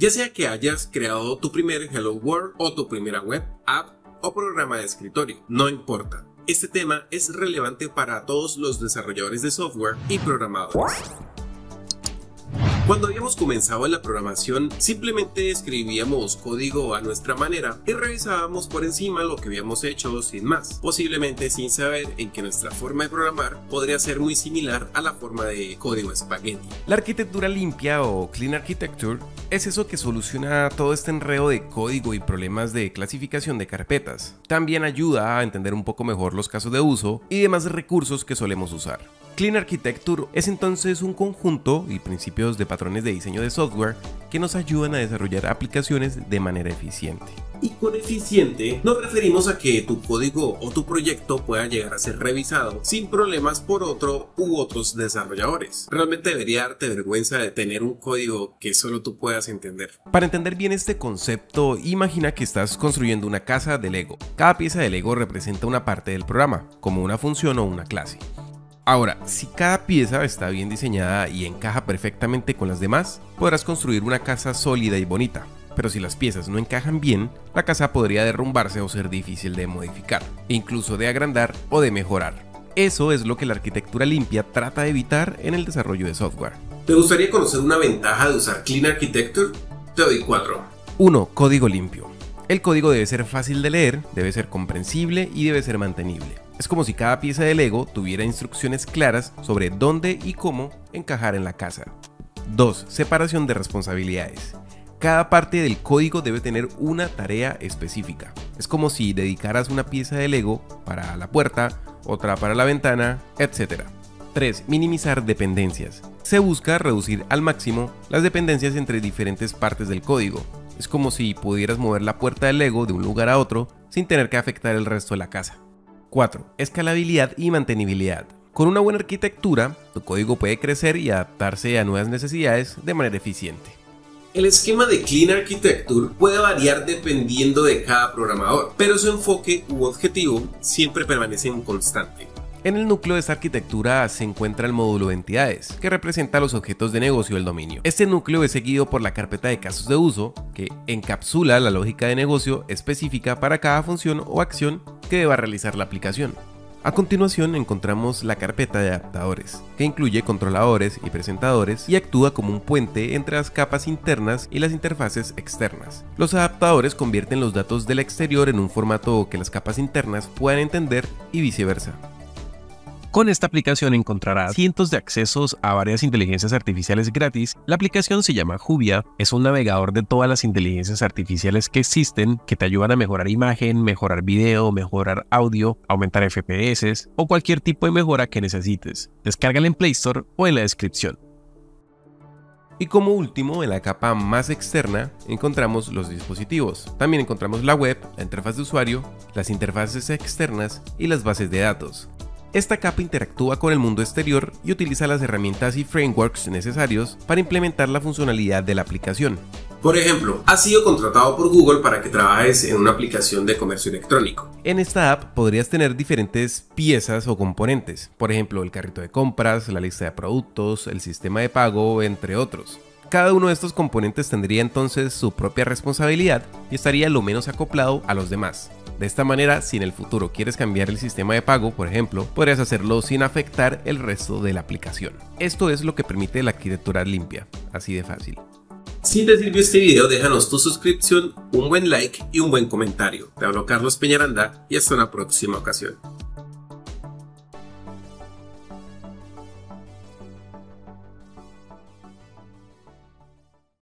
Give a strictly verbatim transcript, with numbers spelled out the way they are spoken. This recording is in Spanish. Ya sea que hayas creado tu primer Hello World o tu primera web, app o programa de escritorio, no importa. Este tema es relevante para todos los desarrolladores de software y programadores. Cuando habíamos comenzado en la programación, simplemente escribíamos código a nuestra manera y revisábamos por encima lo que habíamos hecho sin más, posiblemente sin saber en que nuestra forma de programar podría ser muy similar a la forma de código espagueti. La arquitectura limpia o Clean Architecture es eso que soluciona todo este enredo de código y problemas de clasificación de carpetas. También ayuda a entender un poco mejor los casos de uso y demás recursos que solemos usar. Clean Architecture es entonces un conjunto y principios de patrones de diseño de software que nos ayudan a desarrollar aplicaciones de manera eficiente. Y con eficiente nos referimos a que tu código o tu proyecto pueda llegar a ser revisado sin problemas por otro u otros desarrolladores. Realmente debería darte vergüenza de tener un código que solo tú puedas entender. Para entender bien este concepto, imagina que estás construyendo una casa de Lego. Cada pieza de Lego representa una parte del programa, como una función o una clase. Ahora, si cada pieza está bien diseñada y encaja perfectamente con las demás, podrás construir una casa sólida y bonita. Pero si las piezas no encajan bien, la casa podría derrumbarse o ser difícil de modificar, e incluso de agrandar o de mejorar. Eso es lo que la arquitectura limpia trata de evitar en el desarrollo de software. ¿Te gustaría conocer una ventaja de usar Clean Architecture? Te doy cuatro. uno. Código limpio. El código debe ser fácil de leer, debe ser comprensible y debe ser mantenible. Es como si cada pieza de Lego tuviera instrucciones claras sobre dónde y cómo encajar en la casa. dos. Separación de responsabilidades. Cada parte del código debe tener una tarea específica. Es como si dedicaras una pieza de Lego para la puerta, otra para la ventana, etcétera. tres. Minimizar dependencias. Se busca reducir al máximo las dependencias entre diferentes partes del código. Es como si pudieras mover la puerta de Lego de un lugar a otro sin tener que afectar el resto de la casa. cuatro. Escalabilidad y mantenibilidad. Con una buena arquitectura, tu código puede crecer y adaptarse a nuevas necesidades de manera eficiente. El esquema de Clean Architecture puede variar dependiendo de cada programador, pero su enfoque u objetivo siempre permanece constante. En el núcleo de esta arquitectura se encuentra el módulo de entidades, que representa los objetos de negocio del dominio. Este núcleo es seguido por la carpeta de casos de uso, que encapsula la lógica de negocio específica para cada función o acción que deba realizar la aplicación. A continuación encontramos la carpeta de adaptadores, que incluye controladores y presentadores y actúa como un puente entre las capas internas y las interfaces externas. Los adaptadores convierten los datos del exterior en un formato que las capas internas puedan entender y viceversa. Con esta aplicación encontrarás cientos de accesos a varias inteligencias artificiales gratis. La aplicación se llama Juvia, es un navegador de todas las inteligencias artificiales que existen, que te ayudan a mejorar imagen, mejorar video, mejorar audio, aumentar F P S o cualquier tipo de mejora que necesites. Descárgala en Play Store o en la descripción. Y como último, en la capa más externa, encontramos los dispositivos. También encontramos la web, la interfaz de usuario, las interfaces externas y las bases de datos. Esta capa interactúa con el mundo exterior y utiliza las herramientas y frameworks necesarios para implementar la funcionalidad de la aplicación. Por ejemplo, has sido contratado por Google para que trabajes en una aplicación de comercio electrónico. En esta app podrías tener diferentes piezas o componentes, por ejemplo, el carrito de compras, la lista de productos, el sistema de pago, entre otros. Cada uno de estos componentes tendría entonces su propia responsabilidad y estaría lo menos acoplado a los demás. De esta manera, si en el futuro quieres cambiar el sistema de pago, por ejemplo, podrías hacerlo sin afectar el resto de la aplicación. Esto es lo que permite la arquitectura limpia, así de fácil. Si te sirvió este video, déjanos tu suscripción, un buen like y un buen comentario. Te hablo Carlos Peñaranda y hasta una próxima ocasión.